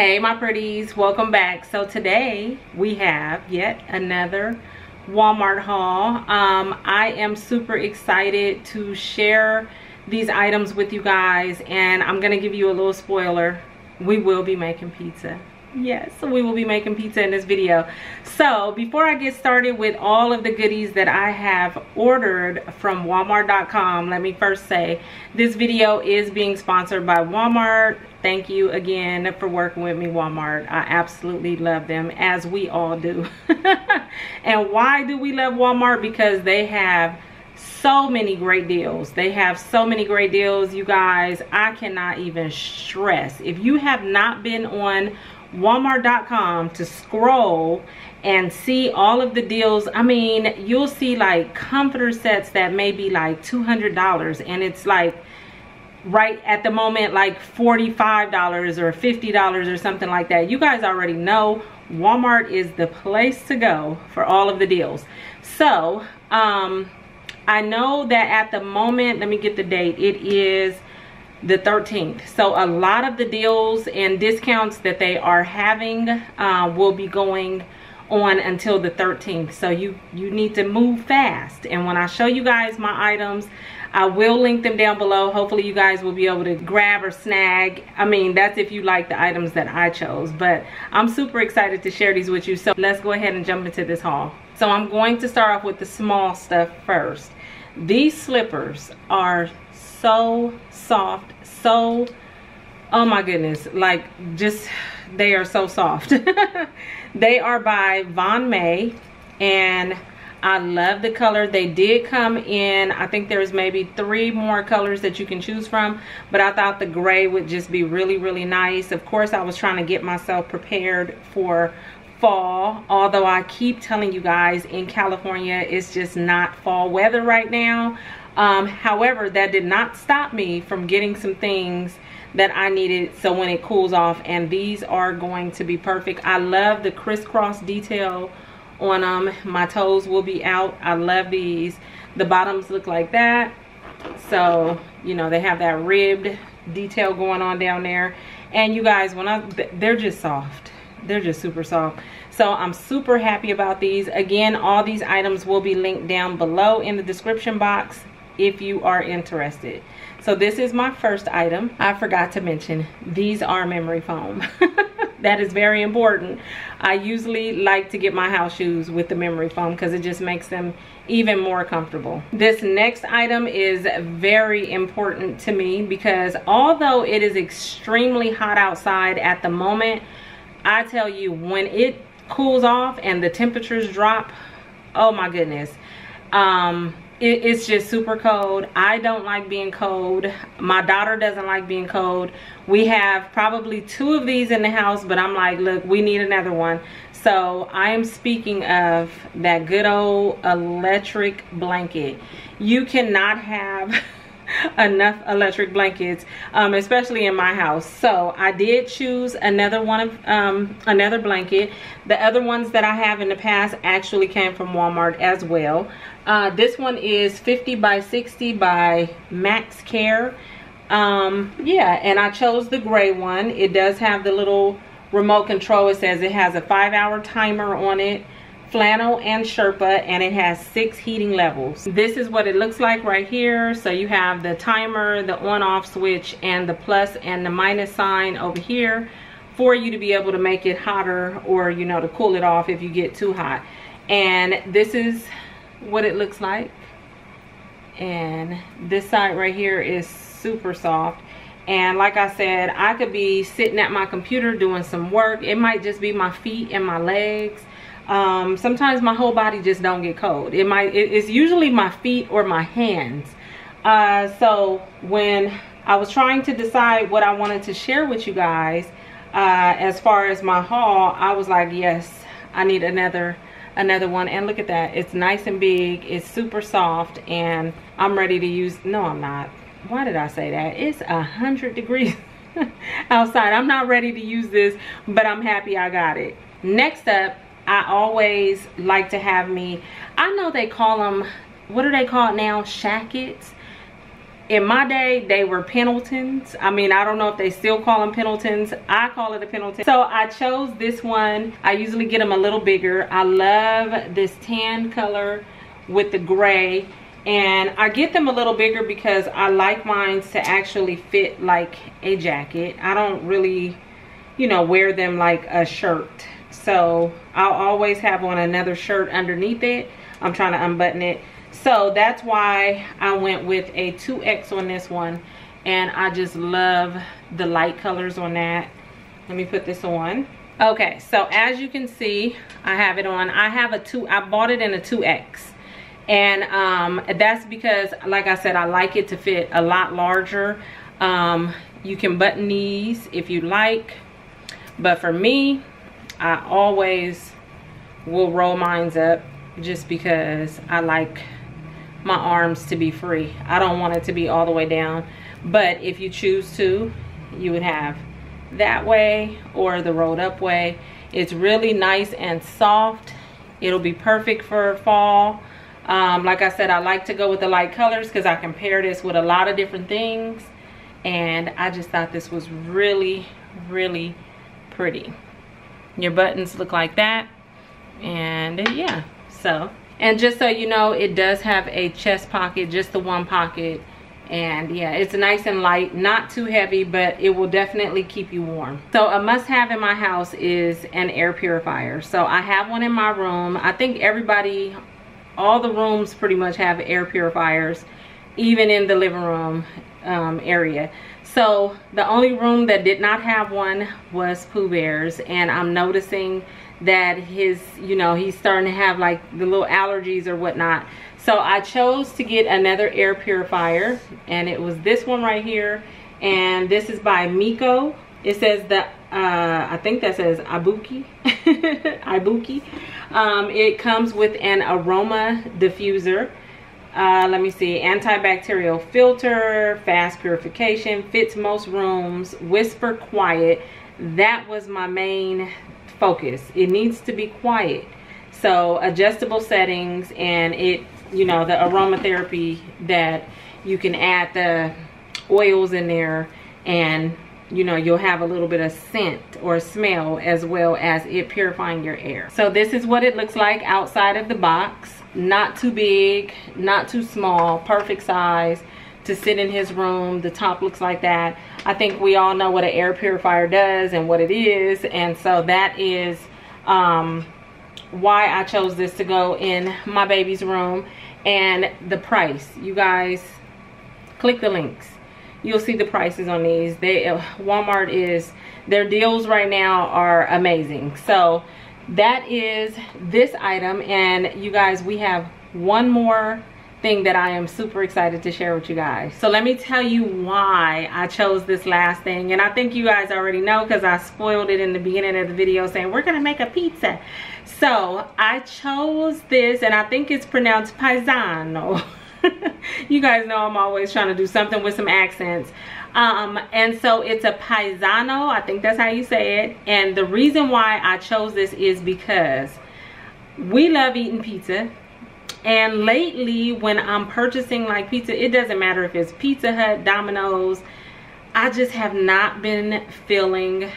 Hey my pretties, welcome back. So today we have yet another Walmart haul. I am super excited to share these items with you guys, and I'm gonna give you a little spoiler. We will be making pizza. Yes, we will be making pizza in this video. So before I get started with all of the goodies that I have ordered from walmart.com, let me first say this video is being sponsored by Walmart. Thank you again for working with me, Walmart. I absolutely love them, as we all do. And why do we love Walmart? Because they have so many great deals. They have so many great deals, you guys. I cannot even stress. If you have not been on Walmart.com to scroll and see all of the deals, I mean, you'll see like comforter sets that may be like $200, and it's like right at the moment like $45 or $50 or something like that. You guys already know Walmart is the place to go for all of the deals. So I know that at the moment, let me get the date, it is the 13th. So a lot of the deals and discounts that they are having will be going on until the 13th. So you need to move fast. And when I show you guys my items, I will link them down below. Hopefully you guys will be able to grab or snag. I mean, that's if you like the items that I chose, but I'm super excited to share these with you. So let's go ahead and jump into this haul. So I'm going to start off with the small stuff first. These slippers are so soft, so, oh my goodness, like just, they are so soft. They are by VONMAY, and I love the color. They did come in, I think there's maybe 3 more colors that you can choose from, but I thought the gray would just be really, really nice. Of course, I was trying to get myself prepared for fall, although I keep telling you guys in California, it's just not fall weather right now. However, that did not stop me from getting some things that I needed so when it cools off, and these are going to be perfect. I love the crisscross detail on them. My toes will be out. I love these. The bottoms look like that. So, you know, they have that ribbed detail going on down there. And you guys, when they're just soft. They're just super soft. So I'm super happy about these. Again, all these items will be linked down below in the description box if you are interested. So this is my first item. I forgot to mention, these are memory foam. That is very important. I usually like to get my house shoes with the memory foam because it just makes them even more comfortable. This next item is very important to me because although it is extremely hot outside at the moment, I tell you, when it cools off and the temperatures drop, oh my goodness. It's just super cold. I don't like being cold. My daughter doesn't like being cold. We have probably 2 of these in the house, but I'm like, look, we need another one. So I am speaking of that good old electric blanket. You cannot have enough electric blankets, especially in my house. So I did choose another one of another blanket. The other ones that I have in the past actually came from Walmart as well. This one is 50 by 60 by Maxkare. Yeah, and I chose the gray one. It does have the little remote control. It says it has a 5-hour timer on it, flannel and sherpa, and it has 6 heating levels. This is what it looks like right here. So you have the timer, the on-off switch, and the plus and the minus sign over here for you to be able to make it hotter or, you know, to cool it off if you get too hot. And this is what it looks like. And this side right here is super soft. And like I said, I could be sitting at my computer doing some work. It might just be my feet and my legs. Sometimes my whole body just don't get cold. It's usually my feet or my hands. So when I was trying to decide what I wanted to share with you guys, as far as my haul, I was like, yes, I need another one. And look at that. It's nice and big. It's super soft, and I'm ready to use. No, I'm not. Why did I say that? It's 100 degrees outside. I'm not ready to use this, but I'm happy I got it. Next up, I always like to have me, I know they call them, what do they call it now? Shackets. In my day, they were Pendletons. I mean, I don't know if they still call them Pendletons. I call it a Pendleton. So I chose this one. I usually get them a little bigger. I love this tan color with the gray. And I get them a little bigger because I like mine to actually fit like a jacket. I don't really, you know, wear them like a shirt. So I'll always have on another shirt underneath it. I'm trying to unbutton it. So that's why I went with a 2X on this one. And I just love the light colors on that. Let me put this on. Okay, so as you can see, I have it on. I have a I bought it in a 2X. And that's because, like I said, I like it to fit a lot larger. You can button these if you like. But for me, I always will roll mine up just because I like my arms to be free. I don't want it to be all the way down. But if you choose to, you would have that way or the rolled up way. It's really nice and soft. It'll be perfect for fall. Like I said, I like to go with the light colors because I compare this with a lot of different things. And I just thought this was really, really pretty. Your buttons look like that. And yeah, so. And just so you know, it does have a chest pocket, just the one pocket. And yeah, it's nice and light, not too heavy, but it will definitely keep you warm. So a must-have in my house is an air purifier. So I have one in my room. I think everybody, all the rooms pretty much have air purifiers, even in the living room area. So the only room that did not have one was Pooh Bear's, and I'm noticing that his, you know, he's starting to have like the little allergies or whatnot. So I chose to get another air purifier, and it was this one right here, and this is by Miko. It says the I think that says Ibuki. Ibuki. It comes with an aroma diffuser. Let me see, antibacterial filter, fast purification, fits most rooms, whisper quiet. That was my main focus. It needs to be quiet. So adjustable settings, and it, you know, the aromatherapy that you can add the oils in there, and you know, you'll have a little bit of scent or smell, as well as it purifying your air. So this is what it looks like outside of the box. Not too big, not too small, perfect size to sit in his room. The top looks like that. I think we all know what an air purifier does and what it is. And so that is why I chose this to go in my baby's room. And the price, you guys, click the links. You'll see the prices on these. Walmart is, their deals right now are amazing. So that is this item. And you guys, we have one more thing that I am super excited to share with you guys. So let me tell you why I chose this last thing. And I think you guys already know because I spoiled it in the beginning of the video saying we're gonna make a pizza. So I chose this, and I think it's pronounced Piezano. You guys know I'm always trying to do something with some accents. And so it's a Piezano. I think that's how you say it. And the reason why I chose this is because we love eating pizza. And lately when I'm purchasing like pizza, it doesn't matter if it's Pizza Hut, Domino's, I just have not been feeling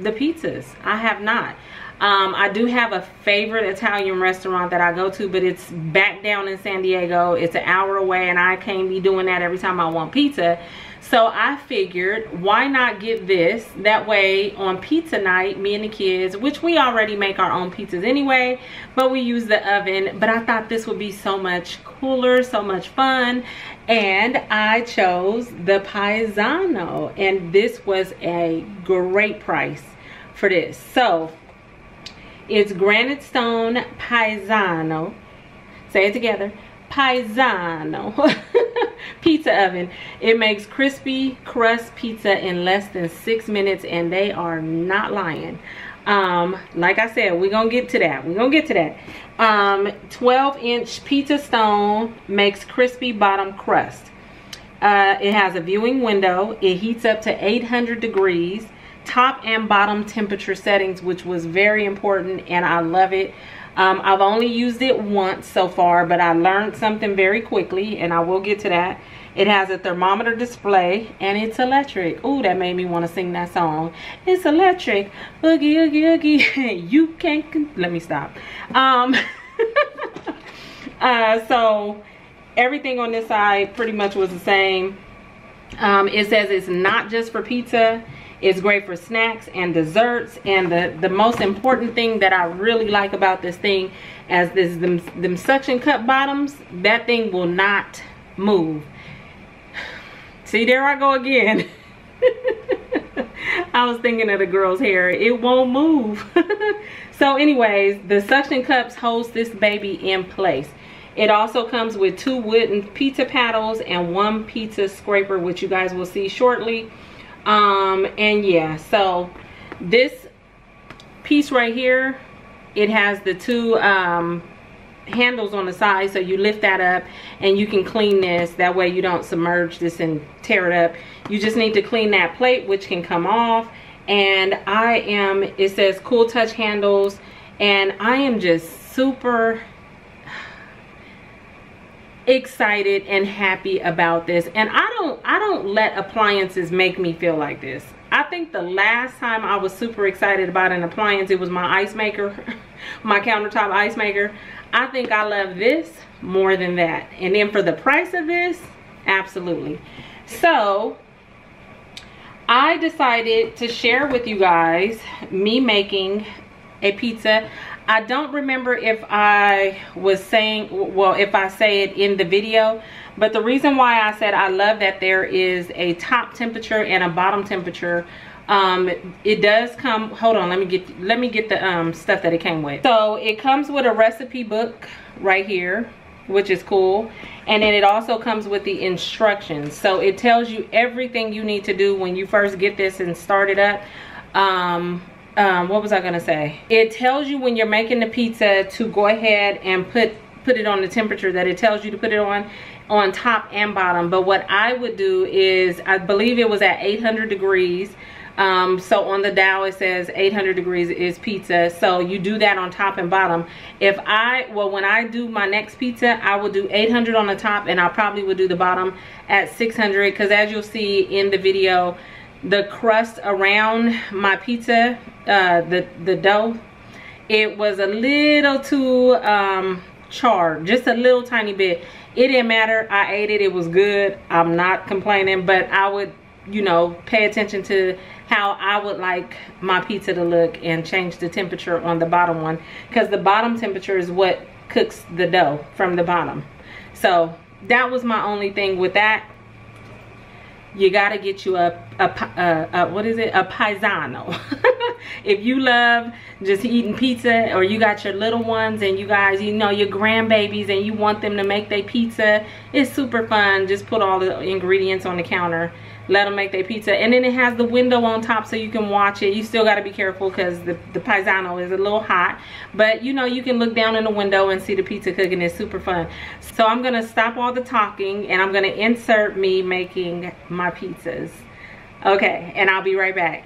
the pizzas. I have not. I do have a favorite Italian restaurant that I go to, but it's back down in San Diego. It's an hour away, and I can't be doing that every time I want pizza. So I figured, why not get this? That way on pizza night, me and the kids, which we already make our own pizzas anyway, but we use the oven. But I thought this would be so much cooler, so much fun. And I chose the Piezano, and this was a great price for this. So it's granite stone Piezano, say it together, Piezano pizza oven. It makes crispy crust pizza in less than 6 minutes, and they are not lying. Like I said, we're gonna get to that. 12-inch pizza stone makes crispy bottom crust. It has a viewing window. It heats up to 800 degrees. Top and bottom temperature settings, which was very important, and I love it. I've only used it once so far, but I learned something very quickly, and I will get to that. It has a thermometer display and it's electric. Ooh, that made me want to sing that song. It's electric. Oogie, oogie, oogie. You can't. Let me stop. So everything on this side pretty much was the same. It says it's not just for pizza. It's great for snacks and desserts. And the most important thing that I really like about this thing is them suction cup bottoms. That thing will not move. See, there I go again. I was thinking of the girl's hair. It won't move. So anyways, the suction cups holds this baby in place. It also comes with 2 wooden pizza paddles and 1 pizza scraper, which you guys will see shortly. And yeah, so this piece right here, it has the 2 handles on the side, so you lift that up and you can clean this. That way you don't submerge this and tear it up. You just need to clean that plate, which can come off. And it says cool touch handles, and I am just super excited and happy about this. And I don't let appliances make me feel like this. I think the last time I was super excited about an appliance, it was my ice maker, my countertop ice maker. I think I love this more than that. And then for the price of this, absolutely. So I decided to share with you guys me making a pizza. I don't remember if I was saying, well, if I say it in the video, but the reason why I said I love that there is a top temperature and a bottom temperature, it does come, hold on, let me get the stuff that it came with. So it comes with a recipe book right here, which is cool, and then it also comes with the instructions. So it tells you everything you need to do when you first get this and start it up. What was I gonna say? It tells you when you're making the pizza to go ahead and put it on the temperature that it tells you to put it on top and bottom. But what I would do is, I believe it was at 800 degrees. So on the dial it says 800 degrees is pizza. So you do that on top and bottom. If I, well, when I do my next pizza, I will do 800 on the top, and I probably would do the bottom at 600, because as you'll see in the video, the crust around my pizza, the dough, it was a little too charred, just a little tiny bit. It didn't matter, I ate it, it was good, I'm not complaining. But I would, you know, pay attention to how I would like my pizza to look and change the temperature on the bottom one, because the bottom temperature is what cooks the dough from the bottom. So that was my only thing with that. You gotta get you a Piezano. If you love just eating pizza, or you got your little ones and you guys, you know, your grandbabies, and you want them to make their pizza, it's super fun. Just put all the ingredients on the counter, let them make their pizza, and then it has the window on top so you can watch it. You still got to be careful because the Piezano is a little hot, but you know, you can look down in the window and see the pizza cooking. It's super fun. So I'm gonna stop all the talking and I'm gonna insert me making my pizzas. Okay, and I'll be right back.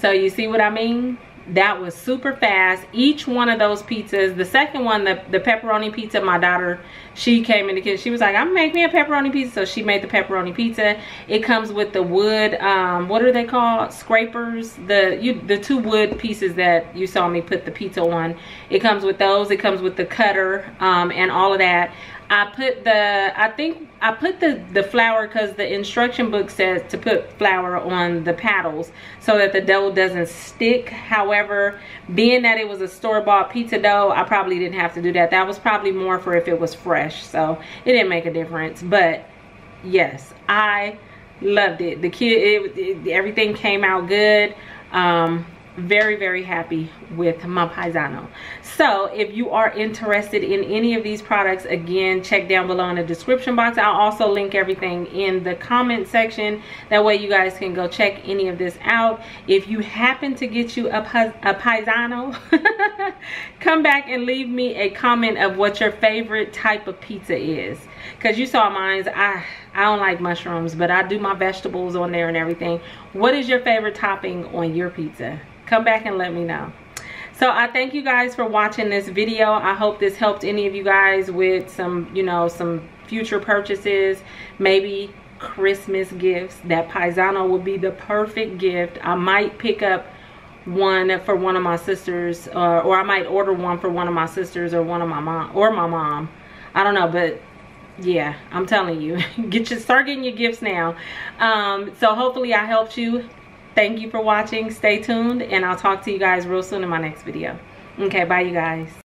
So you see what I mean? That was super fast. Each one of those pizzas, the second one, the pepperoni pizza, my daughter, she came in the kitchen. She was like, I'm gonna make me a pepperoni pizza. So she made the pepperoni pizza. It comes with the wood, what are they called? Scrapers. The two wood pieces that you saw me put the pizza on. It comes with those. It comes with the cutter and all of that. I put the flour because the instruction book says to put flour on the paddles so that the dough doesn't stick. However, being that it was a store-bought pizza dough, I probably didn't have to do that. That was probably more for if it was fresh. So it didn't make a difference. But yes, I loved it. The kid, everything came out good. Very, very happy with my Piezano. So if you are interested in any of these products, again, check down below in the description box. I'll also link everything in the comment section. That way you guys can go check any of this out. If you happen to get you a Piezano, come back and leave me a comment of what your favorite type of pizza is. Because you saw mine, I don't like mushrooms, but I do my vegetables on there and everything. What is your favorite topping on your pizza? Come back and let me know. So I thank you guys for watching this video. I hope this helped any of you guys with some, you know, some future purchases, maybe Christmas gifts. That Piezano would be the perfect gift. I might pick up one for one of my sisters, or I might order one for one of my sisters or one of my mom or my mom. I don't know, but yeah, I'm telling you, start getting your gifts now. So hopefully I helped you. Thank you for watching. Stay tuned, and I'll talk to you guys real soon in my next video. Okay, bye you guys.